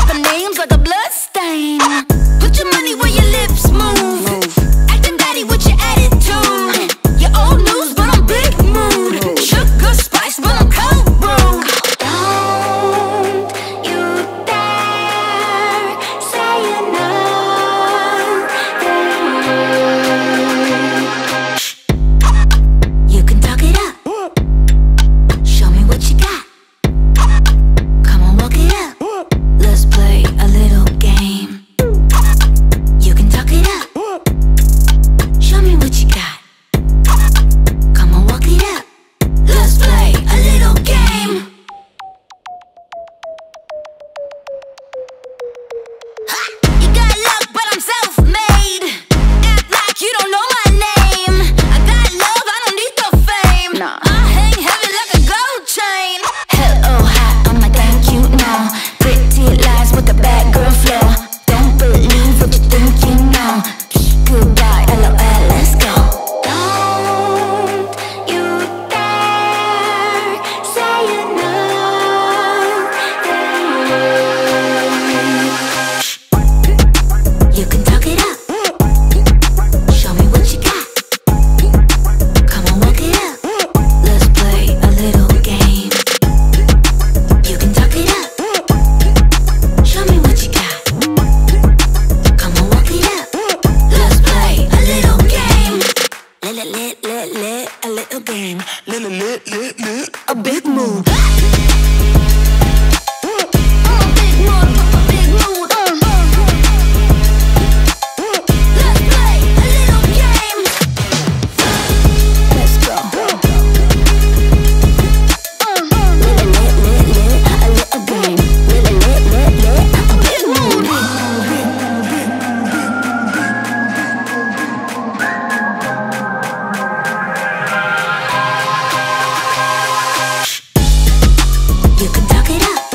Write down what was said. Dropping names like a blood stain. Put your money where your lips move. Acting daddy with your attitude. You're old news, but I'm big mood. Sugar spice, but I'm cold brew. Don't you dare say another thing. You can talk it up. Show me what you got. A little game, little, a big move. You can talk it up.